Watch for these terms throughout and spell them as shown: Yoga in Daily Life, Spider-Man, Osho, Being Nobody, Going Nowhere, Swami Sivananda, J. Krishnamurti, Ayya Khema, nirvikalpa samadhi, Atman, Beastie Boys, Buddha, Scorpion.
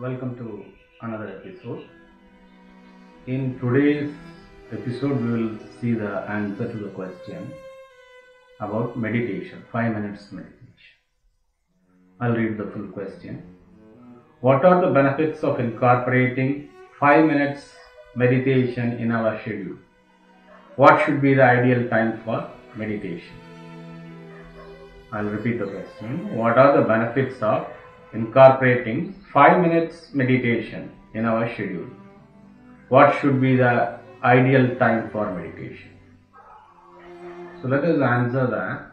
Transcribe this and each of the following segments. Welcome to another episode. In today's episode, we will see the answer to the question about meditation, 5 minutes meditation. I'll read the full question. What are the benefits of incorporating 5 minutes meditation in our schedule? What should be the ideal time for meditation? I'll repeat the question. What are the benefits of incorporating 5 minutes meditation in our schedule? What should be the ideal time for meditation? So let us answer that.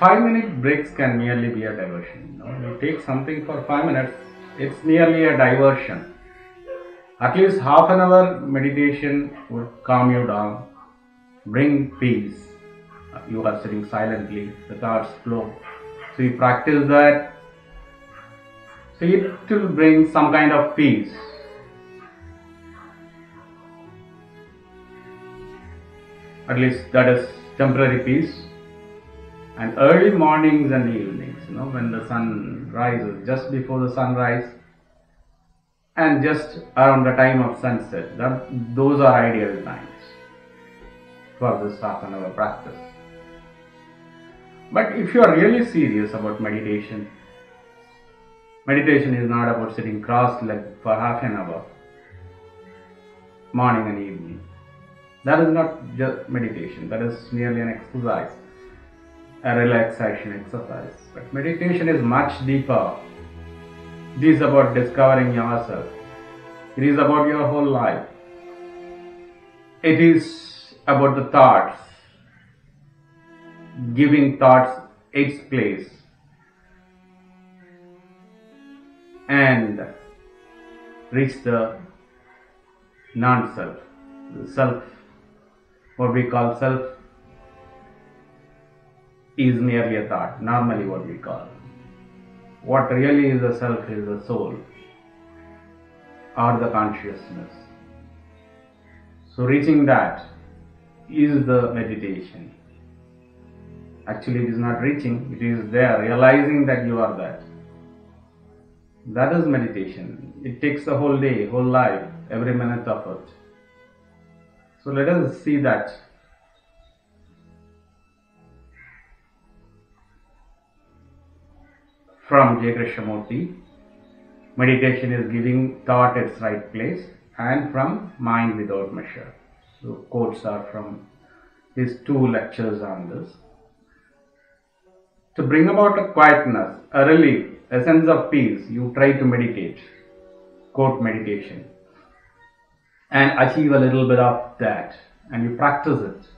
5-minute breaks can merely be a diversion. You take something for 5 minutes, it's merely a diversion. At least half an hour meditation would calm you down, bring peace. You are sitting silently, the thoughts flow. So you practice that. So it will bring some kind of peace. At least that is temporary peace. And early mornings and evenings, when the sun rises, just before the sunrise and just around the time of sunset, those are ideal times for this half an hour practice. But if you are really serious about meditation, meditation is not about sitting cross-legged for half an hour, morning and evening. That is not just meditation, that is merely an exercise, a relaxation exercise. But meditation is much deeper. It is about discovering yourself. It is about your whole life. It is about the thoughts, giving thoughts its place, and reach the non-self, the self, what we call self is merely a thought, normally what we call. What really is the self is the soul or the consciousness. So reaching that is the meditation. Actually it is not reaching, it is there, realizing that you are that. That is meditation. It takes the whole day, whole life, every minute of it. So let us see that. From J. Krishnamurti, meditation is giving thought its right place, and from Mind Without Measure. So quotes are from his 2 lectures on this. To bring about a quietness, a relief, a sense of peace, you try to meditate, quote meditation, and achieve a little bit of that, and you practice it,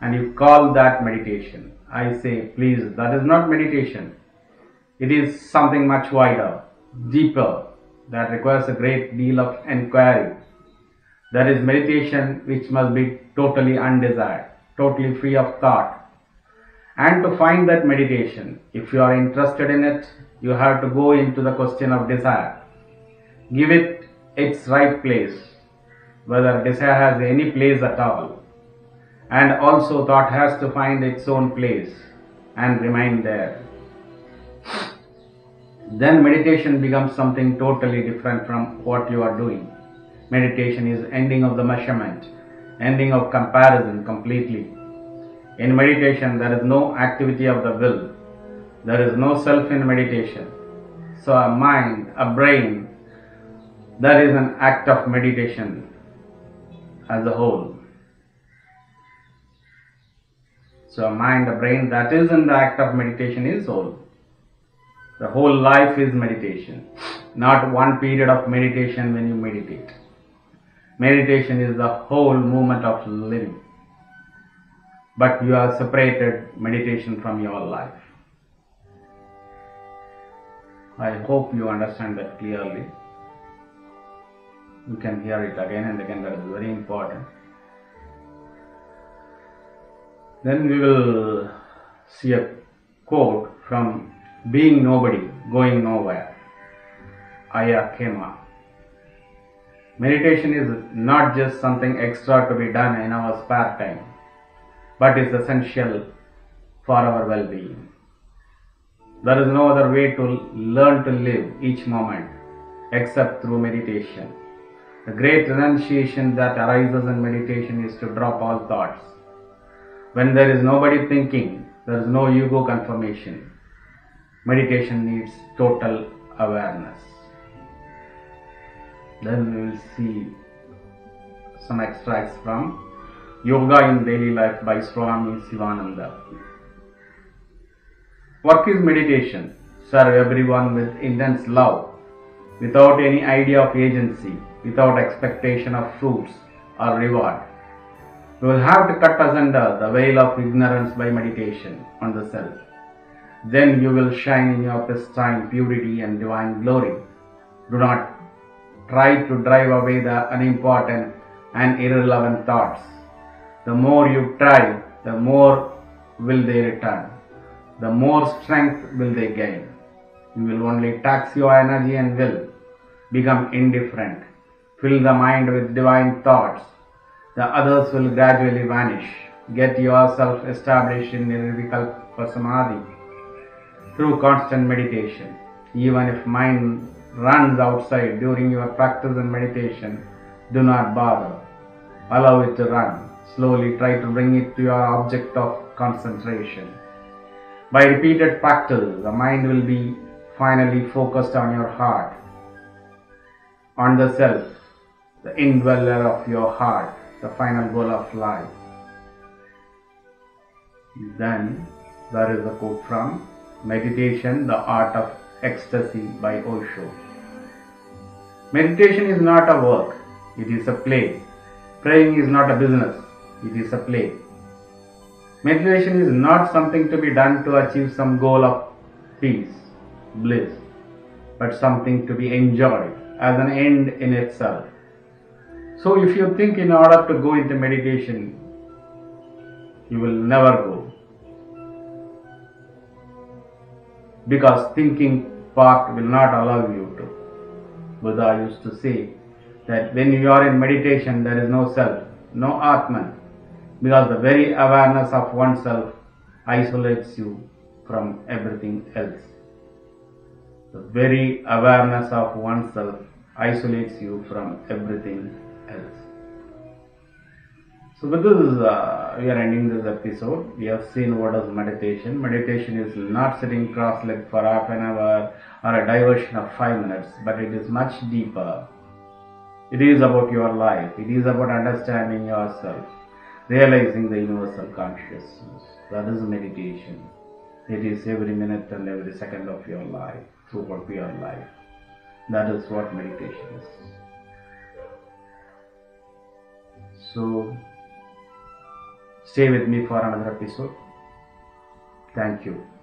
and you call that meditation. I say, please, that is not meditation. It is something much wider, deeper, that requires a great deal of inquiry. That is meditation which must be totally undesired, totally free of thought. And to find that meditation, if you are interested in it, you have to go into the question of desire. Give it its right place, whether desire has any place at all. And also thought has to find its own place and remain there. Then meditation becomes something totally different from what you are doing. Meditation is ending of the measurement, ending of comparison completely. In meditation, there is no activity of the will. There is no self in meditation. So a mind, a brain, that is an act of meditation as a whole. So a mind, a brain, that is in the act of meditation is whole. The whole life is meditation, not one period of meditation when you meditate. Meditation is the whole movement of living. But you have separated meditation from your life. I hope you understand that clearly. You can hear it again and again, that is very important. Then we will see a quote from Being Nobody, Going Nowhere, Ayya Khema. Meditation is not just something extra to be done in our spare time, but is essential for our well-being. There is no other way to learn to live each moment except through meditation. The great renunciation that arises in meditation is to drop all thoughts. When there is nobody thinking, there is no ego confirmation. Meditation needs total awareness. Then we will see some extracts from Yoga in Daily Life by Swami Sivananda. Work is meditation. Serve everyone with intense love, without any idea of agency, without expectation of fruits or reward. You will have to cut asunder the veil of ignorance by meditation on the self. Then you will shine in your pristine purity and divine glory. Do not try to drive away the unimportant and irrelevant thoughts. The more you try, the more will they return. The more strength will they gain. You will only tax your energy and will become indifferent. Fill the mind with divine thoughts. The others will gradually vanish. Get yourself established in nirvikalpa samadhi through constant meditation. Even if mind runs outside during your practice and meditation, do not bother. Allow it to run. Slowly try to bring it to your object of concentration. By repeated practice, the mind will be finally focused on your heart, on the self, the indweller of your heart, the final goal of life. Then there is a quote from Meditation, the Art of Ecstasy by Osho. Meditation is not a work, it is a play. Praying is not a business, it is a play. Meditation is not something to be done to achieve some goal of peace, bliss, but something to be enjoyed as an end in itself. So if you think in order to go into meditation, you will never go. Because thinking part will not allow you to. Buddha used to say that when you are in meditation, there is no self, no Atman, because the very awareness of oneself isolates you from everything else. The very awareness of oneself isolates you from everything else. So with this, we are ending this episode. We have seen what is meditation. Meditation is not sitting cross-legged for half an hour or a diversion of 5 minutes, but it is much deeper. It is about your life. It is about understanding yourself, realizing the universal consciousness. That is meditation. It is every minute and every second of your life, throughout your life. That is what meditation is. So, stay with me for another episode. Thank you.